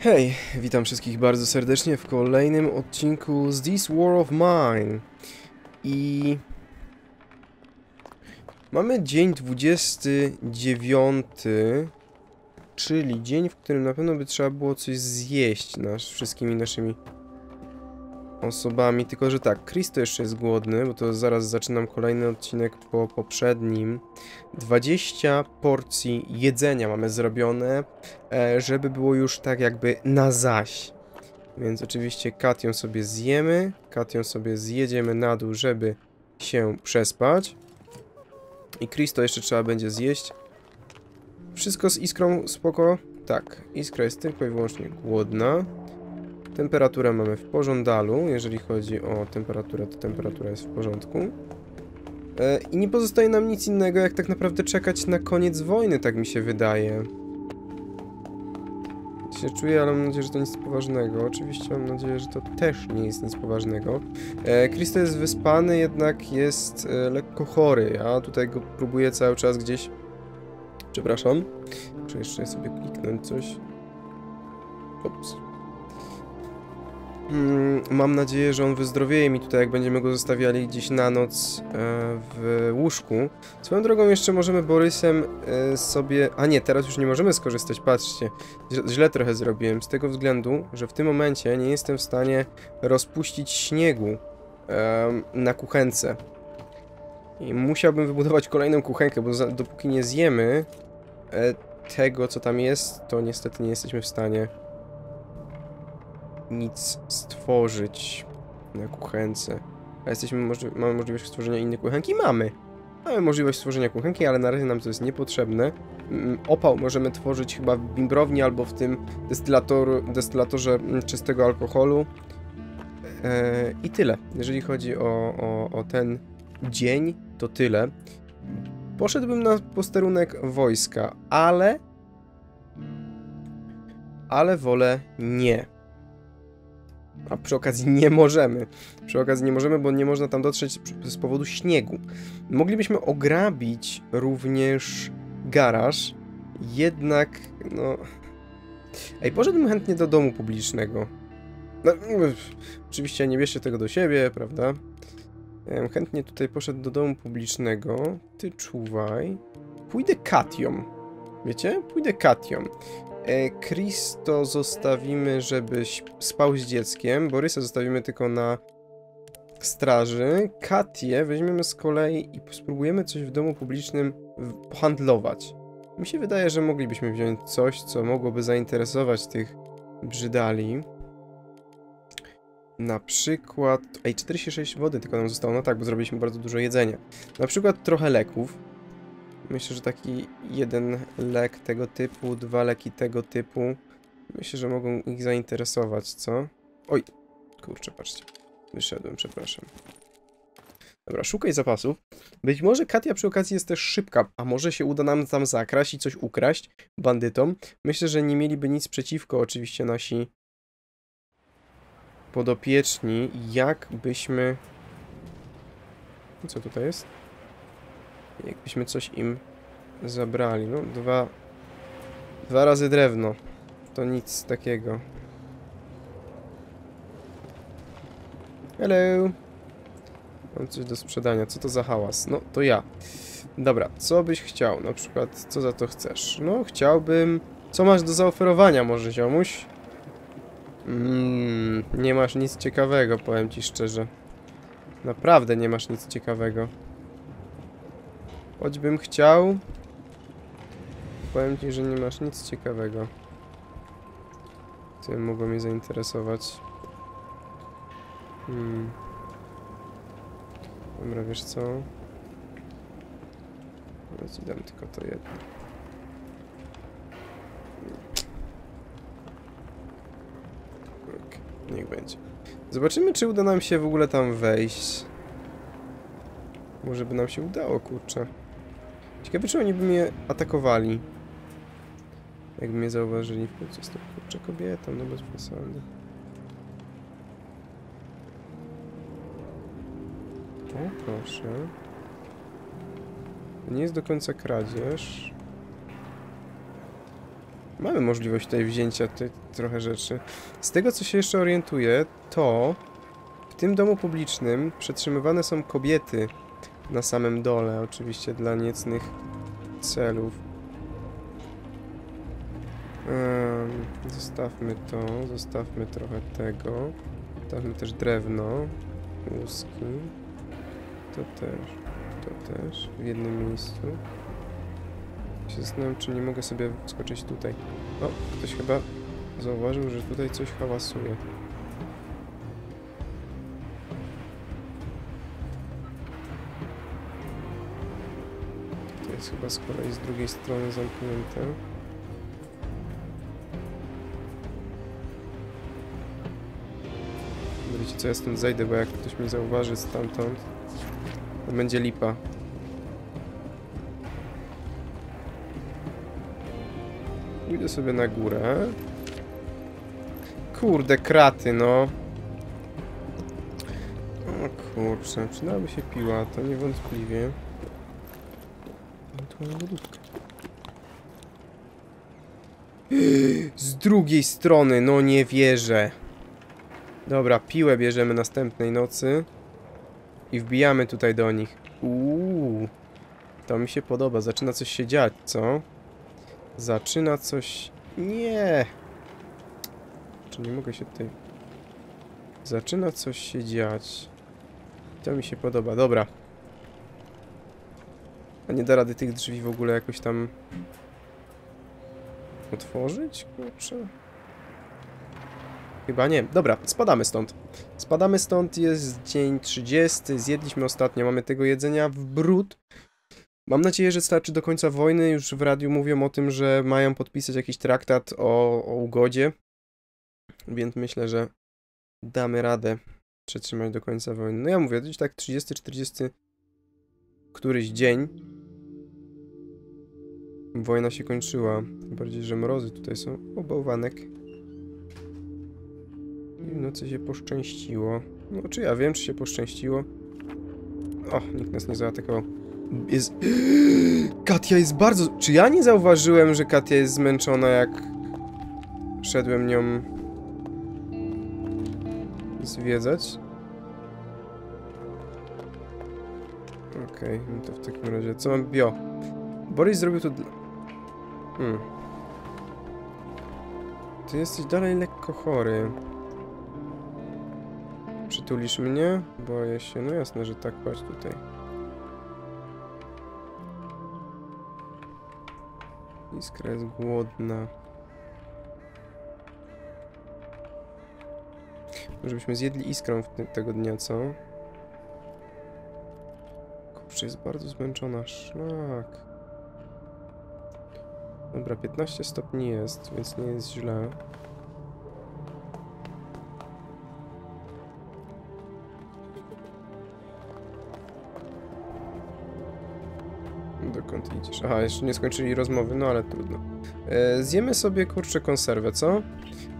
Hej, witam wszystkich bardzo serdecznie w kolejnym odcinku z This War of Mine. I... mamy dzień 29, czyli dzień, w którym na pewno by trzeba było coś zjeść wszystkimi naszymi osobami. Tylko że tak, Kristo jeszcze jest głodny, bo to zaraz zaczynam kolejny odcinek po poprzednim. 20 porcji jedzenia mamy zrobione, żeby było już tak jakby na zaś. Więc oczywiście Katią sobie zjedziemy na dół, żeby się przespać. I Kristo jeszcze trzeba będzie zjeść. Wszystko z Iskrą spoko. Tak, Iskra jest tylko i wyłącznie głodna. Temperaturę mamy w pożądalu. Jeżeli chodzi o temperaturę, to temperatura jest w porządku. I nie pozostaje nam nic innego, jak tak naprawdę czekać na koniec wojny, tak mi się wydaje. Się czuję, ale mam nadzieję, że to nic poważnego. Oczywiście mam nadzieję, że to też nie jest nic poważnego. Kristo jest wyspany, jednak jest lekko chory. Ja tutaj go próbuję cały czas gdzieś... Przepraszam. Muszę jeszcze sobie kliknąć coś. Ups. Mam nadzieję, że on wyzdrowieje mi tutaj, jak będziemy go zostawiali gdzieś na noc w łóżku. Swoją drogą jeszcze możemy Borysem sobie... A nie, teraz już nie możemy skorzystać, patrzcie. Źle trochę zrobiłem, z tego względu, że w tym momencie nie jestem w stanie rozpuścić śniegu na kuchence. I musiałbym wybudować kolejną kuchenkę, bo dopóki nie zjemy tego, co tam jest, to niestety nie jesteśmy w stanie nic stworzyć na kuchence. A mamy możliwość stworzenia innej kuchenki? Mamy! Mamy możliwość stworzenia kuchenki, ale na razie nam to jest niepotrzebne. Opał możemy tworzyć chyba w bimbrowni albo w tym destylatorze czystego alkoholu. I tyle. Jeżeli chodzi o ten dzień, to tyle. Poszedłbym na posterunek wojska, ale wolę nie. A przy okazji nie możemy. Przy okazji nie możemy, bo nie można tam dotrzeć z powodu śniegu. Moglibyśmy ograbić również garaż, jednak no... Ej, poszedłbym chętnie do domu publicznego. No, oczywiście nie bierzcie tego do siebie, prawda? Chętnie tutaj poszedł do domu publicznego. Ty czuwaj. Pójdę Katią. Wiecie? Pójdę Katią. Kristo zostawimy, żeby spał z dzieckiem. Borysa zostawimy tylko na straży. Katię weźmiemy z kolei i spróbujemy coś w domu publicznym pohandlować. Mi się wydaje, że moglibyśmy wziąć coś, co mogłoby zainteresować tych brzydali. Na przykład... Ej, 46 wody tylko nam zostało. No tak, bo zrobiliśmy bardzo dużo jedzenia. Na przykład trochę leków. Myślę, że taki jeden lek tego typu, dwa leki tego typu. Myślę, że mogą ich zainteresować, co? Oj, kurczę, patrzcie. Wyszedłem, przepraszam. Dobra, szukaj zapasów. Być może Katia przy okazji jest też szybka, a może się uda nam tam zakraść i coś ukraść bandytom. Myślę, że nie mieliby nic przeciwko oczywiście nasi podopieczni, jakbyśmy... Co tutaj jest? Jakbyśmy coś im zabrali. No, dwa razy drewno. To nic takiego. Hello. Mam coś do sprzedania. Co to za hałas? No, to ja. Dobra, co byś chciał? Na przykład, co za to chcesz? No, chciałbym... Co masz do zaoferowania może, ziomuś? Nie masz nic ciekawego, powiem ci szczerze. Naprawdę nie masz nic ciekawego. Choćbym chciał, powiem ci, że nie masz nic ciekawego, co mogło mnie zainteresować. Dobra, wiesz co? Ja ci dam tylko to jedno. Okay, niech będzie. Zobaczymy, czy uda nam się w ogóle tam wejść. Może by nam się udało, kurczę. Ciekawe, czy oni by mnie atakowali. Jakby mnie zauważyli. W końcu jest to, kurczę, kobietą, no bez przesady. O, proszę. To nie jest do końca kradzież. Mamy możliwość tutaj wzięcia trochę rzeczy. Z tego, co się jeszcze orientuję, to w tym domu publicznym przetrzymywane są kobiety na samym dole, oczywiście dla niecnych celów. Zostawmy to, zostawmy trochę tego. Zostawmy też drewno, łuski. To też w jednym miejscu. Się zastanawiam, czy nie mogę sobie skoczyć tutaj. O, ktoś chyba zauważył, że tutaj coś hałasuje. To jest chyba z kolei z drugiej strony zamknięte. Wiecie co, ja stąd zejdę, bo jak ktoś mnie zauważy stamtąd, to będzie lipa. Pójdę sobie na górę. Kurde, kraty, no. O kurczę, przydałaby się piła, to niewątpliwie. Tu mam lodówkę. Z drugiej strony, no nie wierzę. Dobra, piłę bierzemy następnej nocy. I wbijamy tutaj do nich. Uuu. To mi się podoba, zaczyna coś się dziać, co? Zaczyna coś... Nie! Czy nie mogę się tutaj... Zaczyna coś się dziać. To mi się podoba, dobra. A nie da rady tych drzwi w ogóle jakoś tam... otworzyć? Kurczę... Chyba nie. Dobra, spadamy stąd. Spadamy stąd, jest dzień 30. Zjedliśmy ostatnio, mamy tego jedzenia w bród. Mam nadzieję, że starczy do końca wojny. Już w radiu mówią o tym, że mają podpisać jakiś traktat o ugodzie. Więc myślę, że damy radę przetrzymać do końca wojny. No ja mówię, gdzieś tak 30-40 któryś dzień. Wojna się kończyła. Tym bardziej, że mrozy tutaj są. O, bałwanek. I w nocy się poszczęściło. No czy ja wiem, czy się poszczęściło. O, nikt nas nie zaatakował. Jest... Katia jest bardzo... Czy ja nie zauważyłem, że Katia jest zmęczona, jak szedłem nią zwiedzać? Okej, no to w takim razie... Co mam? Bio. Boris zrobił to dla... Ty jesteś dalej lekko chory. Przytulisz mnie? Boję się. No jasne, że tak, patrz tutaj. Iskra jest głodna. Może byśmy zjedli Iskrę tego dnia, co? Kurczę, jest bardzo zmęczona. Szlak. Dobra, 15 stopni jest, więc nie jest źle. Dokąd idziesz? Aha, jeszcze nie skończyli rozmowy, no ale trudno. Zjemy sobie, kurczę, konserwę, co?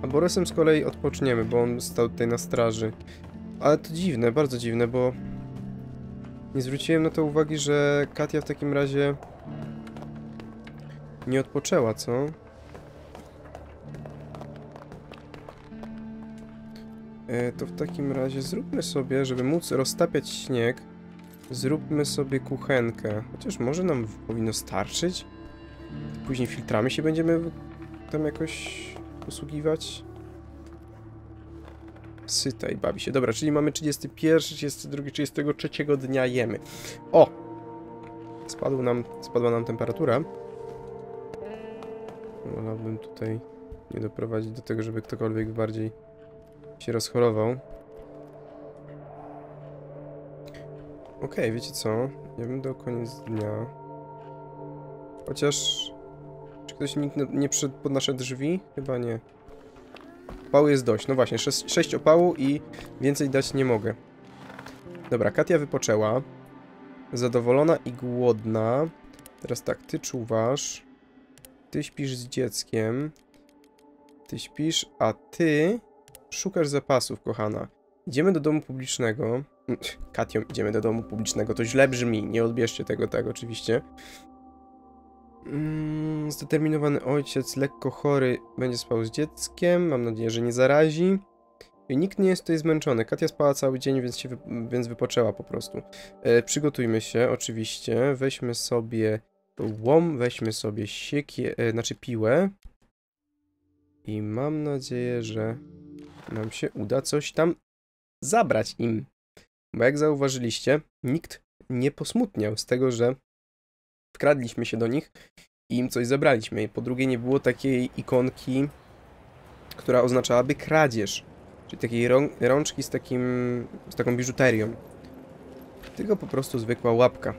A Borysem z kolei odpoczniemy, bo on stał tutaj na straży. Ale to dziwne, bardzo dziwne, bo... nie zwróciłem na to uwagi, że Katia w takim razie... nie odpoczęła, co? To w takim razie zróbmy sobie, żeby móc roztapiać śnieg... Zróbmy sobie kuchenkę. Chociaż może nam powinno starczyć. Później filtrami się będziemy tam jakoś posługiwać. Syta i bawi się. Dobra, czyli mamy 31, 32, 33 dnia jemy. O! Spadła nam temperatura. Wolałbym tutaj nie doprowadzić do tego, żeby ktokolwiek bardziej się rozchorował. Okej, wiecie co? Ja bym do koniec dnia... Chociaż... Czy ktoś nie przyszedł pod nasze drzwi? Chyba nie. Opału jest dość. No właśnie, 6 opału i więcej dać nie mogę. Dobra, Katia wypoczęła. Zadowolona i głodna. Teraz tak, ty czuwasz. Ty śpisz z dzieckiem. Ty śpisz, a ty... szukasz zapasów, kochana. Idziemy do domu publicznego. Katią idziemy do domu publicznego. To źle brzmi. Nie odbierzcie tego tak, oczywiście. Zdeterminowany ojciec, lekko chory, będzie spał z dzieckiem. Mam nadzieję, że nie zarazi. I nikt nie jest tutaj zmęczony. Katia spała cały dzień, więc się wypoczęła po prostu. Przygotujmy się, oczywiście. Weźmy sobie łom, weźmy sobie piłę. I mam nadzieję, że nam się uda coś tam zabrać im. Bo jak zauważyliście, nikt nie posmutniał z tego, że wkradliśmy się do nich i im coś zabraliśmy. I po drugie, nie było takiej ikonki, która oznaczałaby kradzież. Czyli takiej rączki z taką biżuterią. Tylko po prostu zwykła łapka.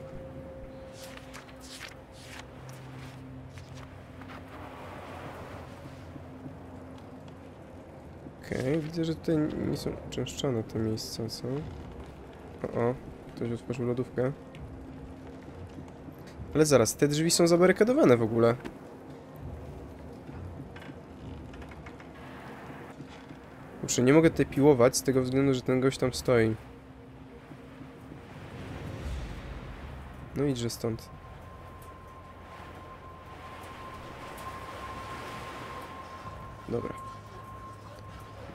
Okej, widzę, że tutaj nie są uczęszczane te miejsca, co? O, ktoś otworzył lodówkę. Ale zaraz, te drzwi są zabarykadowane w ogóle. Kurczę, nie mogę tutaj piłować z tego względu, że ten gość tam stoi. No idźże stąd. Dobra.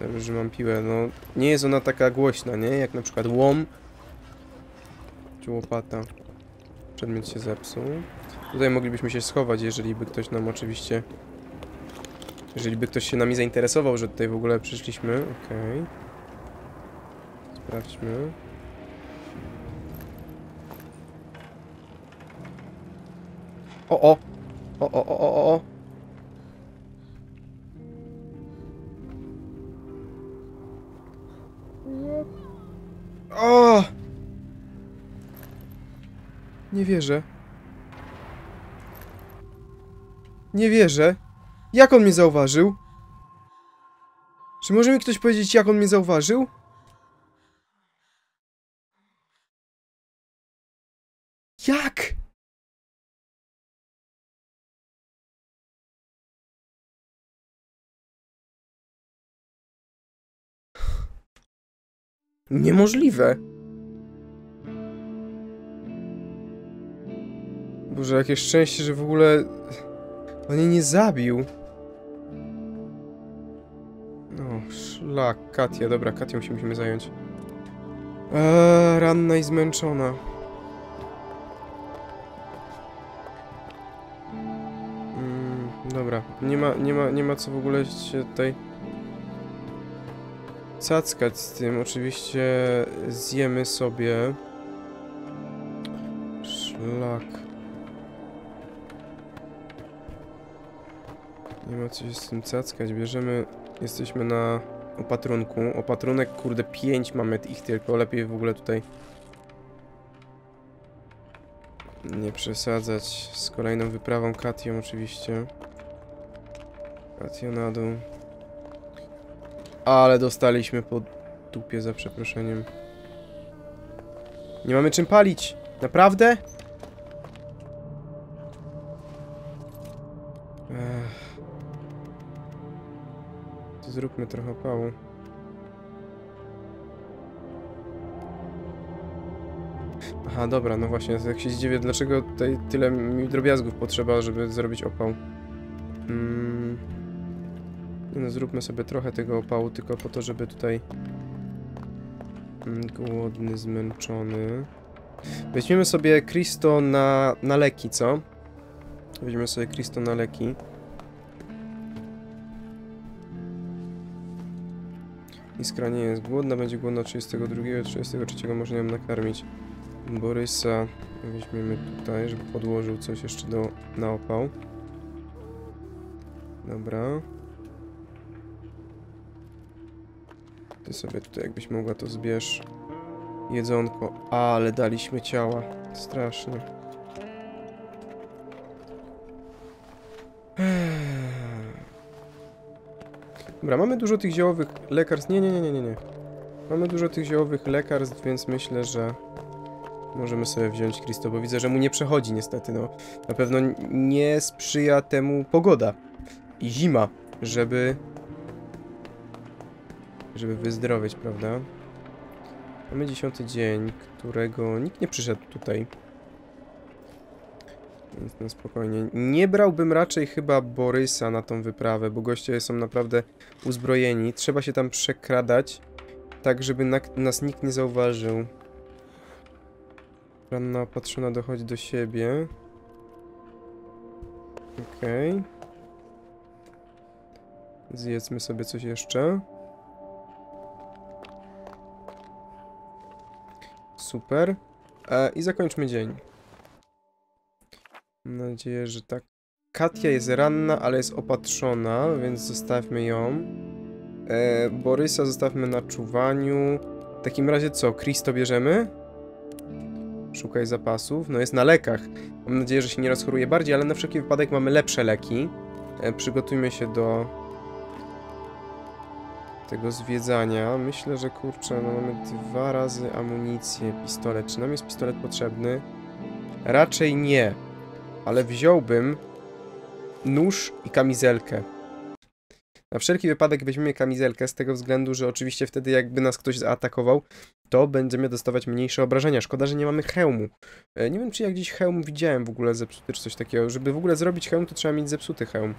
Dobrze, że mam piłę. No, nie jest ona taka głośna, nie? Jak na przykład łom. Czy łopata. Przedmiot się zepsuł. Tutaj moglibyśmy się schować, jeżeli by ktoś nam oczywiście... Jeżeli by ktoś się nami zainteresował, że tutaj w ogóle przyszliśmy. Okej. Sprawdźmy. O! O! O! O! O! O! O! Nie wierzę. Nie wierzę. Jak on mnie zauważył? Czy może mi ktoś powiedzieć, jak on mnie zauważył? Jak? Niemożliwe. Boże, jakie szczęście, że w ogóle... On jej nie zabił. O, szlak, Katia. Dobra, Katią się musimy zająć. Ranna i zmęczona. Dobra, nie ma co w ogóle się tutaj cackać z tym. Oczywiście zjemy sobie. Szlak. Nie ma co się z tym cackać, bierzemy... Jesteśmy na opatrunku. Opatrunek, kurde, 5 mamy ich tylko. Lepiej w ogóle tutaj... nie przesadzać z kolejną wyprawą Katią, oczywiście. Katia na dół. Ale dostaliśmy po dupie, za przeproszeniem. Nie mamy czym palić! Naprawdę? Zróbmy trochę opału. Aha, dobra, no właśnie, jak się zdziwię, dlaczego tutaj tyle mi drobiazgów potrzeba, żeby zrobić opał. No, zróbmy sobie trochę tego opału, tylko po to, żeby tutaj... głodny, zmęczony... Weźmiemy sobie Kristo na leki, co? Weźmiemy sobie Kristo na leki. Iskra nie jest głodna, będzie głodna 32-33, można ją nakarmić. Borysa weźmiemy tutaj, żeby podłożył coś jeszcze na opał. Dobra. Ty sobie tutaj, jakbyś mogła, to zbierz. Jedzonko, ale daliśmy ciała. Strasznie. Dobra, mamy dużo tych ziołowych lekarstw. Nie. Mamy dużo tych ziołowych lekarstw, więc myślę, że możemy sobie wziąć Kristo, bo widzę, że mu nie przechodzi niestety, no. Na pewno nie sprzyja temu pogoda i zima, żeby wyzdrowieć, prawda? Mamy 10. dzień, którego nikt nie przyszedł tutaj. Więc na spokojnie. Nie brałbym raczej chyba Borysa na tą wyprawę, bo goście są naprawdę uzbrojeni. Trzeba się tam przekradać, tak żeby nas nikt nie zauważył. Ranna opatrzona dochodzi do siebie. Okej. Okay. Zjedzmy sobie coś jeszcze. Super. I zakończmy dzień. Mam nadzieję, że tak. Katia jest ranna, ale jest opatrzona, więc zostawmy ją. Borysa zostawmy na czuwaniu. W takim razie co? Kristo bierzemy? Szukaj zapasów. No jest na lekach. Mam nadzieję, że się nie rozchoruje bardziej, ale na wszelki wypadek mamy lepsze leki. Przygotujmy się do tego zwiedzania. Myślę, że kurczę, no mamy 2 razy amunicję, pistolet. Czy nam jest pistolet potrzebny? Raczej nie. Ale wziąłbym nóż i kamizelkę. Na wszelki wypadek weźmiemy kamizelkę z tego względu, że oczywiście wtedy jakby nas ktoś zaatakował, to będziemy dostawać mniejsze obrażenia. Szkoda, że nie mamy hełmu. Nie wiem, czy ja gdzieś hełm widziałem w ogóle zepsuty, czy coś takiego. Żeby w ogóle zrobić hełm, to trzeba mieć zepsuty hełm.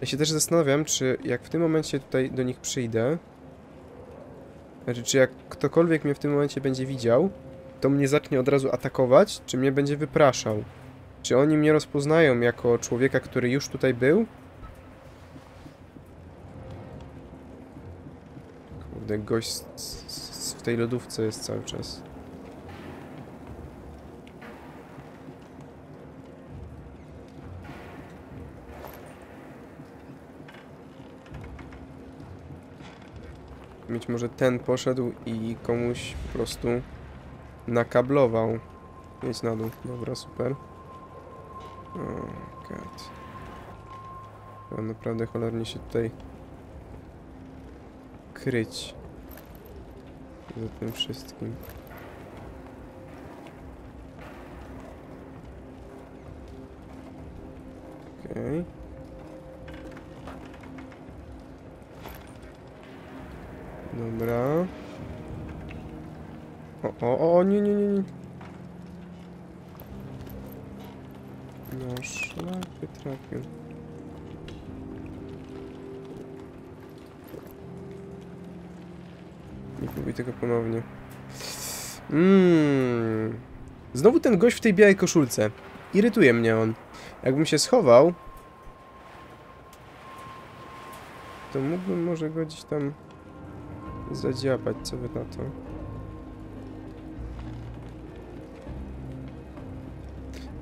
Ja się też zastanawiam, czy jak w tym momencie tutaj do nich przyjdę, znaczy, czy jak ktokolwiek mnie w tym momencie będzie widział, to mnie zacznie od razu atakować, czy mnie będzie wypraszał. Czy oni mnie rozpoznają jako człowieka, który już tutaj był? Kurde, gość w tej lodówce jest cały czas. Być może ten poszedł i komuś po prostu nakablował. Jedź na dół. Dobra, super. O, God. To naprawdę cholernie się tutaj kryć za tym wszystkim. Okej. Okay. Dobra. O, nie, nie, nie, nie. No szlak trafił. Nie próbuj tego ponownie. Znowu ten gość w tej białej koszulce. Irytuje mnie on. Jakbym się schował, to mógłbym może go gdzieś tam zadziapać, co wy na to.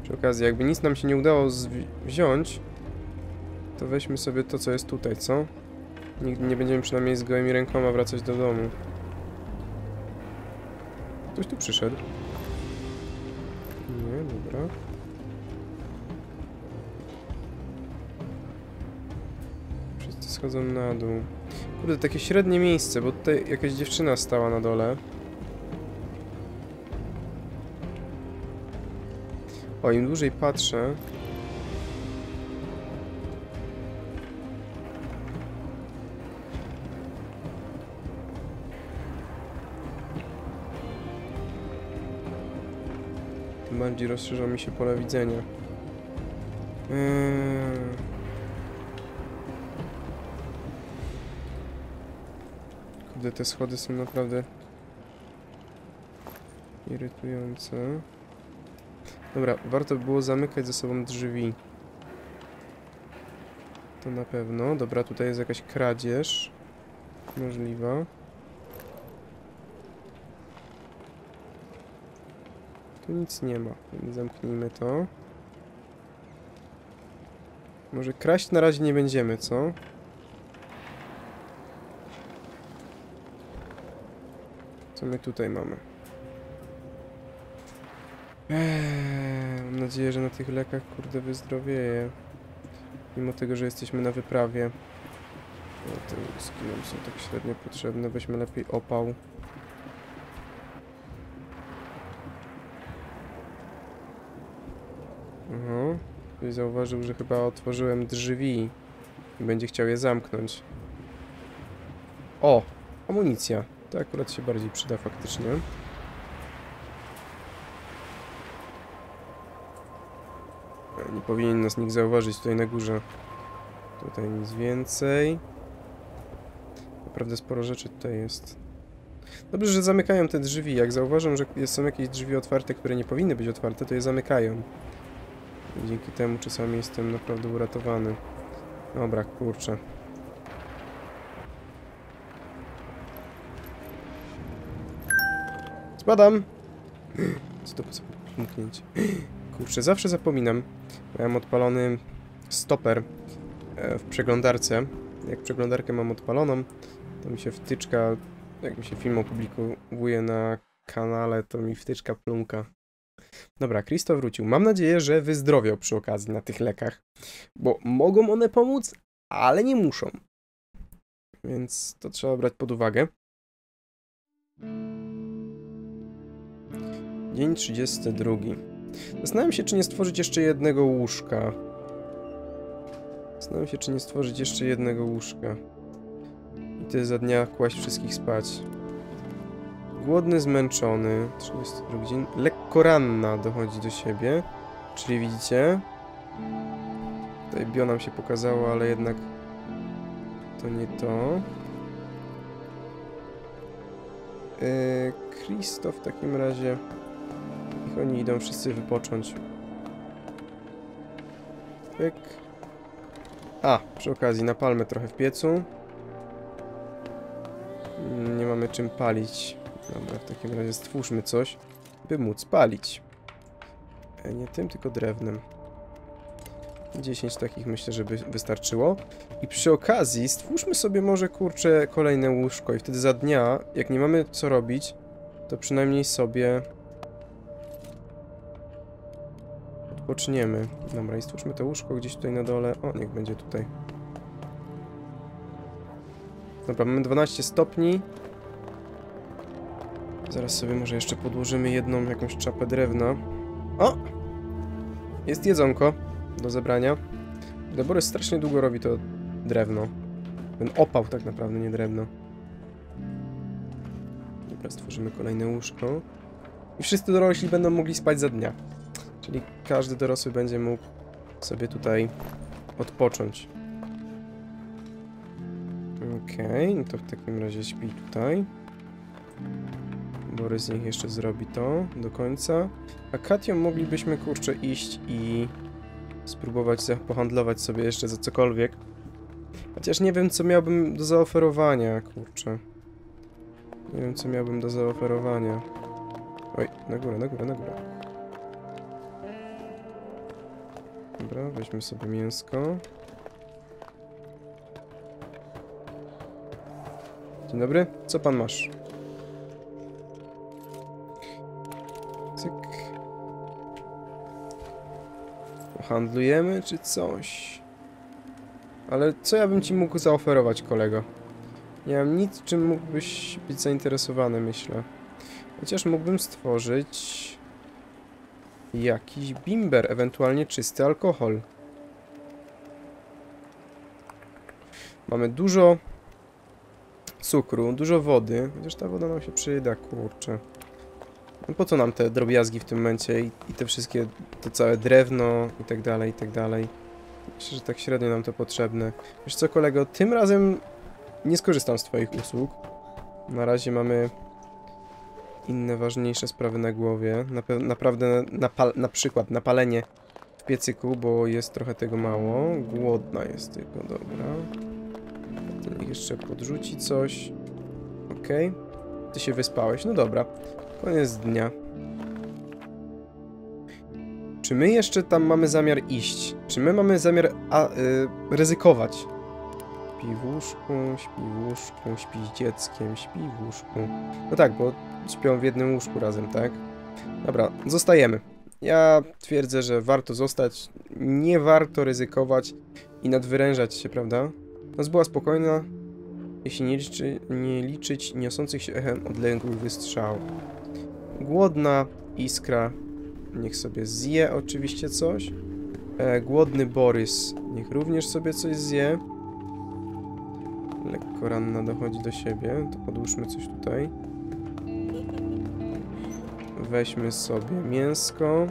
Przy okazji, jakby nic nam się nie udało wziąć, to weźmy sobie to, co jest tutaj, co? Nigdy nie będziemy przynajmniej z gołymi rękoma wracać do domu. Ktoś tu przyszedł. Nie, dobra. Wszyscy schodzą na dół. Kurde, takie średnie miejsce, bo tutaj jakaś dziewczyna stała na dole. O, im dłużej patrzę, tym bardziej rozszerza mi się pole widzenia. Kurde, te schody są naprawdę irytujące. Dobra, warto było zamykać ze sobą drzwi. To na pewno. Dobra, tutaj jest jakaś kradzież. Możliwa. Tu nic nie ma, więc zamknijmy to. Może kraść na razie nie będziemy, co? Co my tutaj mamy? Mam nadzieję, że na tych lekach, kurde, wyzdrowieje. Mimo tego, że jesteśmy na wyprawie. Te łuski nam są tak średnio potrzebne, weźmy lepiej opał. Aha. Ktoś zauważył, że chyba otworzyłem drzwi i będzie chciał je zamknąć. O! Amunicja. To akurat się bardziej przyda faktycznie. Nie powinien nas nikt zauważyć tutaj na górze. Tutaj nic więcej. Naprawdę sporo rzeczy tutaj jest. Dobrze, że zamykają te drzwi. Jak zauważam, że są jakieś drzwi otwarte, które nie powinny być otwarte, to je zamykają. I dzięki temu czasami jestem naprawdę uratowany. Dobra, kurczę. Spadam! Co to za puknięcie? Kurczę, zawsze zapominam. Miałem odpalony stoper w przeglądarce. Jak przeglądarkę mam odpaloną, to mi się wtyczka... Jak mi się film opublikuje na kanale, to mi wtyczka plumka. Dobra, Kristo wrócił. Mam nadzieję, że wyzdrowiał przy okazji na tych lekach, bo mogą one pomóc, ale nie muszą. Więc to trzeba brać pod uwagę. Dzień 32. Zastanawiam się, czy nie stworzyć jeszcze jednego łóżka. Ty za dnia kłaść wszystkich spać. Głodny, zmęczony. 32 dzień. Lekko ranna dochodzi do siebie. Czyli widzicie? Tutaj bio nam się pokazało, ale jednak to nie to. Kristo w takim razie. Niech oni idą wszyscy wypocząć. Pyk. A, przy okazji napalmy trochę w piecu. Nie mamy czym palić. Dobra, w takim razie stwórzmy coś, by móc palić. Nie tym, tylko drewnem. 10 takich myślę, żeby wystarczyło. I przy okazji stwórzmy sobie może, kurczę, kolejne łóżko. I wtedy za dnia, jak nie mamy co robić, to przynajmniej sobie odpoczniemy. Dobra, i stwórzmy to łóżko gdzieś tutaj na dole. O, niech będzie tutaj. Dobra, mamy 12 stopni. Zaraz sobie może jeszcze podłożymy jedną jakąś czapę drewna. O! Jest jedzonko do zebrania. Boris strasznie długo robi to drewno. Ten opał tak naprawdę, nie drewno. Dobra, stworzymy kolejne łóżko. I wszyscy dorośli będą mogli spać za dnia. Czyli każdy dorosły będzie mógł sobie tutaj odpocząć. Okej, okay, to w takim razie śpi tutaj. Borys niech jeszcze zrobi to do końca. A Katią moglibyśmy, kurczę, iść i spróbować pohandlować sobie jeszcze za cokolwiek. Chociaż nie wiem, co miałbym do zaoferowania, kurczę. Nie wiem, co miałbym do zaoferowania. Oj, na górę, na górę, na górę. Dobra, weźmy sobie mięsko. Dzień dobry, co pan masz? Cyk. Handlujemy czy coś? Ale co ja bym ci mógł zaoferować, kolego? Nie mam nic, czym mógłbyś być zainteresowany, myślę. Chociaż mógłbym stworzyć jakiś bimber, ewentualnie czysty alkohol. Mamy dużo cukru, dużo wody, chociaż ta woda nam się przyda, kurczę. No po co nam te drobiazgi w tym momencie i te wszystkie, to całe drewno i tak dalej, i tak dalej. Myślę, że tak średnio nam to potrzebne. Wiesz co, kolego, tym razem nie skorzystam z twoich usług. Na razie mamy inne ważniejsze sprawy na głowie. Naprawdę na przykład napalenie w piecyku, bo jest trochę tego mało. Głodna jest tylko, dobra. Jeszcze podrzuci coś. Okej. Okay. Ty się wyspałeś. No dobra. Koniec dnia. Czy my jeszcze tam mamy zamiar iść? Czy my mamy zamiar ryzykować? Śpi w łóżku, śpi w łóżku, śpi z dzieckiem, śpi w łóżku. No tak, bo śpią w jednym łóżku razem, tak? Dobra, zostajemy. Ja twierdzę, że warto zostać. Nie warto ryzykować i nadwyrężać się, prawda? Noc była spokojna, jeśli nie liczyć niosących się echem odległych wystrzałów. Głodna Iskra, niech sobie zje oczywiście coś. Głodny Borys, niech również sobie coś zje. Lekko ranna dochodzi do siebie, to podłóżmy coś tutaj. Weźmy sobie mięsko.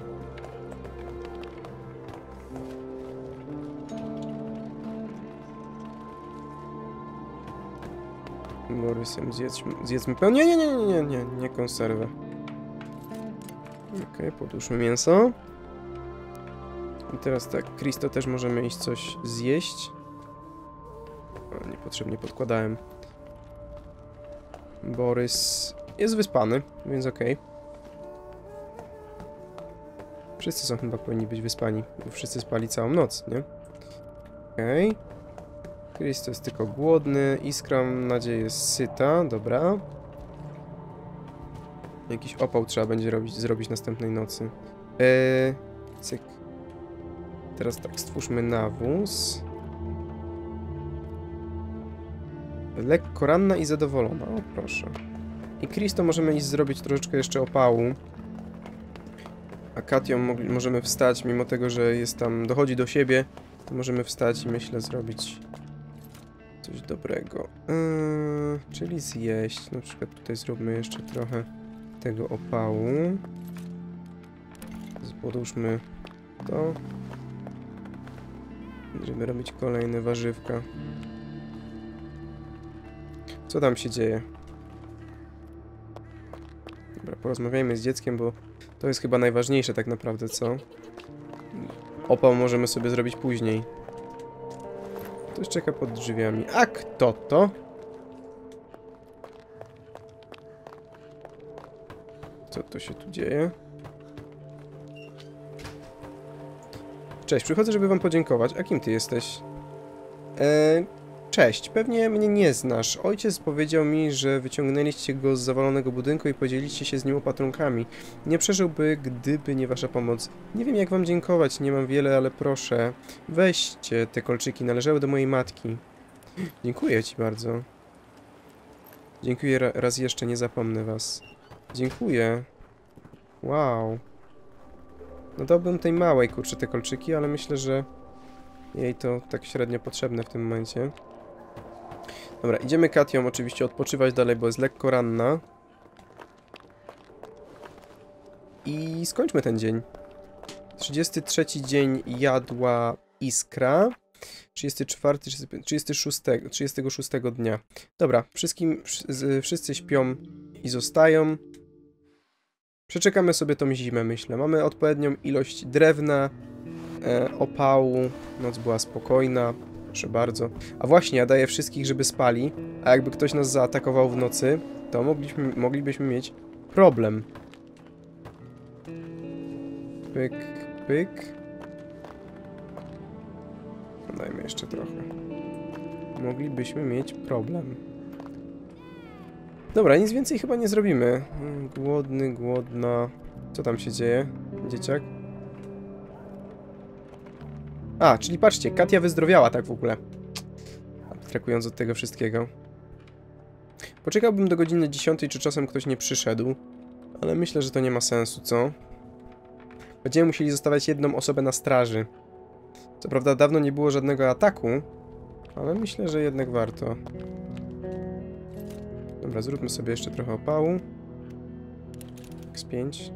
Borysem zjedzmy pełen. Nie konserwę. Okej, podłóżmy mięso. I teraz tak, Kristo też możemy iść coś zjeść. O, niepotrzebnie podkładałem. Borys jest wyspany, więc okej. Wszyscy są chyba powinni być wyspani, bo wszyscy spali całą noc, nie? Okej. Kristo jest tylko głodny, Iskra, mam nadzieję, jest syta, dobra. Jakiś opał trzeba będzie zrobić następnej nocy. Cyk. Teraz tak, stwórzmy nawóz. Lekko ranna i zadowolona, o proszę. I Kristo możemy iść zrobić troszeczkę jeszcze opału. A Katią możemy wstać, mimo tego, że jest tam, dochodzi do siebie, to możemy wstać i myślę zrobić coś dobrego. Czyli zjeść, na przykład tutaj zróbmy jeszcze trochę tego opału. Podłóżmy to. Będziemy robić kolejne warzywka. Co tam się dzieje? Dobra, porozmawiajmy z dzieckiem, bo to jest chyba najważniejsze tak naprawdę, co? Opał możemy sobie zrobić później. Ktoś czeka pod drzwiami. A kto to? Co to się tu dzieje? Cześć, przychodzę, żeby wam podziękować. A kim ty jesteś? Cześć, pewnie mnie nie znasz. Ojciec powiedział mi, że wyciągnęliście go z zawalonego budynku i podzieliście się z nim opatrunkami. Nie przeżyłby, gdyby nie wasza pomoc. Nie wiem, jak wam dziękować, nie mam wiele, ale proszę. Weźcie te kolczyki, należały do mojej matki. Dziękuję ci bardzo. Dziękuję raz jeszcze, nie zapomnę was. Dziękuję. Wow. No dałbym tej małej, kurczę, te kolczyki, ale myślę, że jej to tak średnio potrzebne w tym momencie. Dobra, idziemy Katią oczywiście odpoczywać dalej, bo jest lekko ranna. I skończmy ten dzień. 33 dzień jadła Iskra. 34, 36, 36 dnia. Dobra, wszyscy śpią i zostają. Przeczekamy sobie tą zimę, myślę. Mamy odpowiednią ilość drewna, opału. Noc była spokojna. Proszę bardzo. A właśnie, ja daję wszystkich, żeby spali, a jakby ktoś nas zaatakował w nocy, to moglibyśmy mieć problem. Pyk, pyk. Dajmy jeszcze trochę. Moglibyśmy mieć problem. Dobra, nic więcej chyba nie zrobimy. Głodny, głodna. Co tam się dzieje, dzieciak? A, czyli patrzcie, Katia wyzdrowiała tak w ogóle. Abstrahując od tego wszystkiego. Poczekałbym do godziny 10, czy czasem ktoś nie przyszedł. Ale myślę, że to nie ma sensu, co? Będziemy musieli zostawiać jedną osobę na straży. Co prawda dawno nie było żadnego ataku, ale myślę, że jednak warto. Dobra, zróbmy sobie jeszcze trochę opału. X5.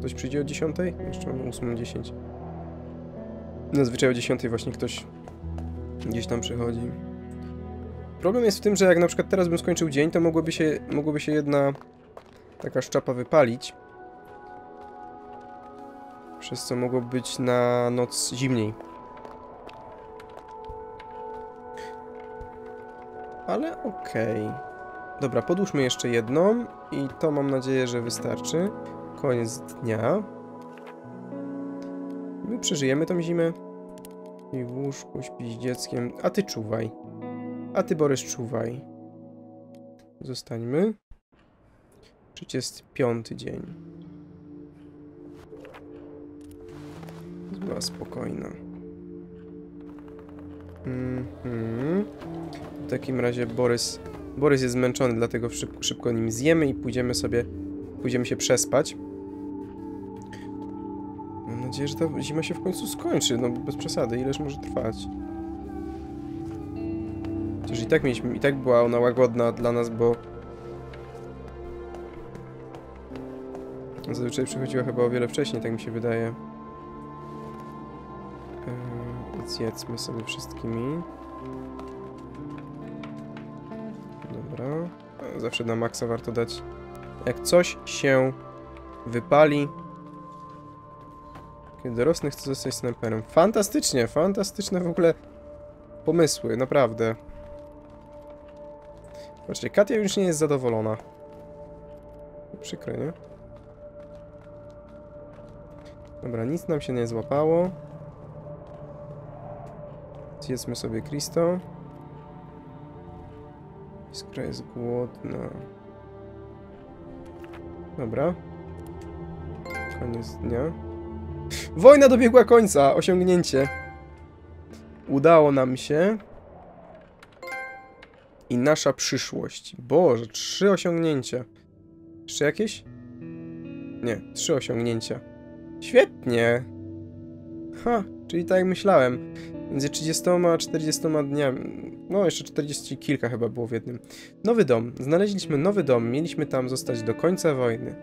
Ktoś przyjdzie o 10? Jeszcze mamy 8:10. Zazwyczaj o 10 właśnie ktoś gdzieś tam przychodzi. Problem jest w tym, że jak na przykład teraz bym skończył dzień, to mogłoby się jedna taka szczapa wypalić. Przez co mogłoby być na noc zimniej. Ale okej. Dobra, podłóżmy jeszcze jedną i to mam nadzieję, że wystarczy. Koniec dnia. My przeżyjemy tą zimę. I w łóżku śpi z dzieckiem. A ty czuwaj. A ty, Borys, czuwaj. Zostańmy. 35 dzień. Była spokojna. W takim razie Borys jest zmęczony, dlatego szybko nim zjemy i pójdziemy się przespać. Mam nadzieję, że ta zima się w końcu skończy, no bez przesady, ileż może trwać. Chociaż i tak była ona łagodna dla nas, bo zazwyczaj przychodziła chyba o wiele wcześniej, tak mi się wydaje. Więc jedzmy sobie wszystkimi. Dobra. Zawsze na maksa warto dać. Jak coś się wypali. Kiedy dorosły chce zostać snajperem. Fantastycznie, fantastyczne w ogóle pomysły, naprawdę. Zobaczcie, Katia już nie jest zadowolona. Przykre, nie? Dobra, nic nam się nie złapało. Zjedzmy sobie Kristo. Iskra jest głodna. Dobra. Koniec dnia. Wojna dobiegła końca! Osiągnięcie. Udało nam się. I nasza przyszłość. Boże, 3 osiągnięcia. Jeszcze jakieś? Nie, 3 osiągnięcia. Świetnie! Ha, czyli tak jak myślałem. Między 30 a 40 dniami. No, jeszcze 40 kilka chyba było w jednym. Nowy dom. Znaleźliśmy nowy dom. Mieliśmy tam zostać do końca wojny.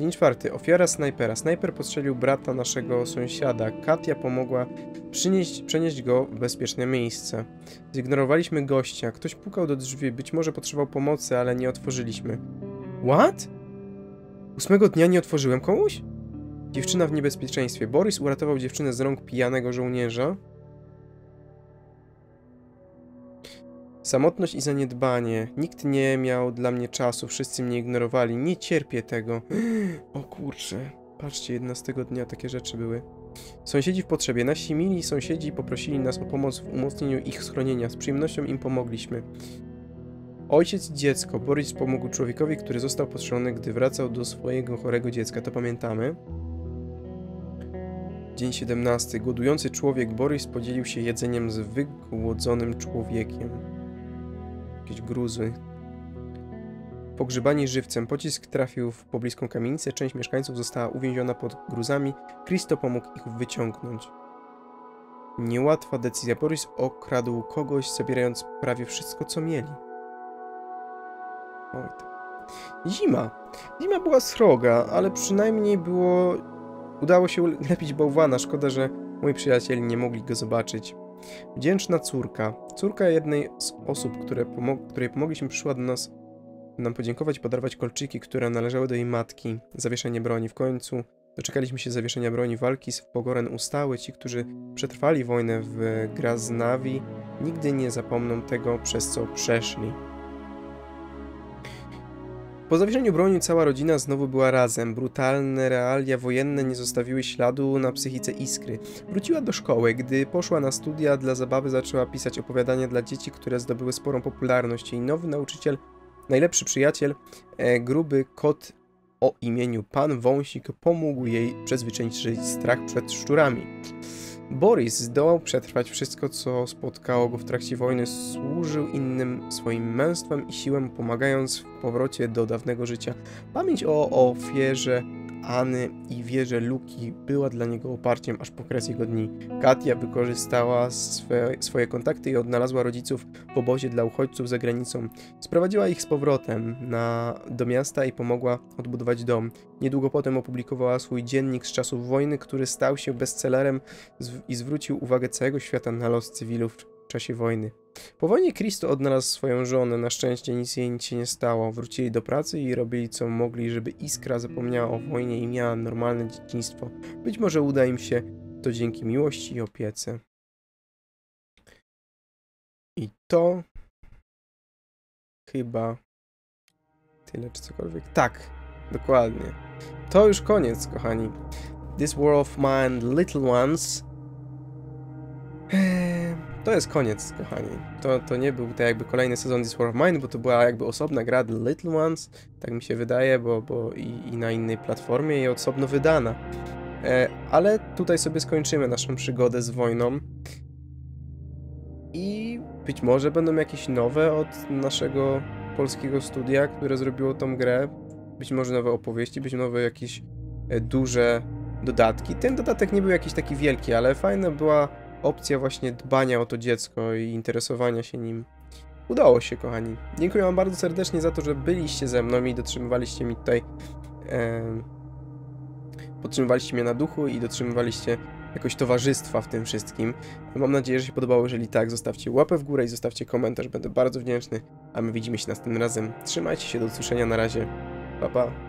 Dzień 4. Ofiara snajpera. Snajper postrzelił brata naszego sąsiada. Katia pomogła przenieść go w bezpieczne miejsce. Zignorowaliśmy gościa. Ktoś pukał do drzwi. Być może potrzebował pomocy, ale nie otworzyliśmy. What? 8 dnia nie otworzyłem komuś? Dziewczyna w niebezpieczeństwie. Boris uratował dziewczynę z rąk pijanego żołnierza. Samotność i zaniedbanie. Nikt nie miał dla mnie czasu, wszyscy mnie ignorowali. Nie cierpię tego. O kurczę. Patrzcie, 11 dnia takie rzeczy były. Sąsiedzi w potrzebie. Nasi mili sąsiedzi poprosili nas o pomoc w umocnieniu ich schronienia. Z przyjemnością im pomogliśmy. Ojciec i dziecko. Boris pomógł człowiekowi, który został postrzelony, gdy wracał do swojego chorego dziecka. To pamiętamy. Dzień 17. Głodujący człowiek. Boris podzielił się jedzeniem z wygłodzonym człowiekiem. Jakieś gruzy. Pogrzebanie żywcem. Pocisk trafił w pobliską kamienicę. Część mieszkańców została uwięziona pod gruzami. Kristo pomógł ich wyciągnąć. Niełatwa decyzja. Boris okradł kogoś, zabierając prawie wszystko, co mieli. Oj, zima. Zima była sroga, ale przynajmniej było... Udało się ulepić bałwana. Szkoda, że moi przyjaciele nie mogli go zobaczyć. Wdzięczna córka. Córka jednej z osób, której pomogliśmy, przyszła do nas nam podziękować i podarować kolczyki, które należały do jej matki. Zawieszenie broni. W końcu doczekaliśmy się zawieszenia broni. Walki z Pogoren ustały. Ci, którzy przetrwali wojnę w Graznawi, nigdy nie zapomną tego, przez co przeszli. Po zawieszeniu broni cała rodzina znowu była razem. Brutalne realia wojenne nie zostawiły śladu na psychice Iskry. Wróciła do szkoły. Gdy poszła na studia, dla zabawy zaczęła pisać opowiadania dla dzieci, które zdobyły sporą popularność. Jej nowy nauczyciel, najlepszy przyjaciel, gruby kot o imieniu Pan Wąsik, pomógł jej przezwyciężyć strach przed szczurami. Boris zdołał przetrwać wszystko, co spotkało go w trakcie wojny, służył innym swoim męstwem i siłą, pomagając w powrocie do dawnego życia. Pamięć o ofierze Anny i wierze Luki była dla niego oparciem aż po kres jego dni. Katia wykorzystała swoje kontakty i odnalazła rodziców w obozie dla uchodźców za granicą. Sprowadziła ich z powrotem do miasta i pomogła odbudować dom. Niedługo potem opublikowała swój dziennik z czasów wojny, który stał się bestsellerem i zwrócił uwagę całego świata na los cywilów w czasie wojny. Po wojnie Kristo odnalazł swoją żonę. Na szczęście nic jej się nie stało. Wrócili do pracy i robili co mogli, żeby Iskra zapomniała o wojnie i miała normalne dzieciństwo. Być może uda im się to dzięki miłości i opiece. I to... chyba... tyle czy cokolwiek. Tak, dokładnie. To już koniec, kochani. This War of Mine: The Little Ones. To jest koniec, kochani. To nie był tak jakby kolejny sezon This War of Mine, bo to była jakby osobna gra The Little Ones, tak mi się wydaje, bo i na innej platformie i osobno wydana. Ale tutaj sobie skończymy naszą przygodę z wojną. I być może będą jakieś nowe od naszego polskiego studia, które zrobiło tą grę. Być może nowe opowieści, być może jakieś duże dodatki. Ten dodatek nie był jakiś taki wielki, ale fajna była opcja właśnie dbania o to dziecko i interesowania się nim. Udało się, kochani. Dziękuję wam bardzo serdecznie za to, że byliście ze mną i dotrzymywaliście mi tutaj... podtrzymywaliście mnie na duchu i dotrzymywaliście jakoś towarzystwa w tym wszystkim. Mam nadzieję, że się podobało. Jeżeli tak, zostawcie łapę w górę i zostawcie komentarz. Będę bardzo wdzięczny, a my widzimy się następnym razem. Trzymajcie się, do usłyszenia, na razie. Pa, pa.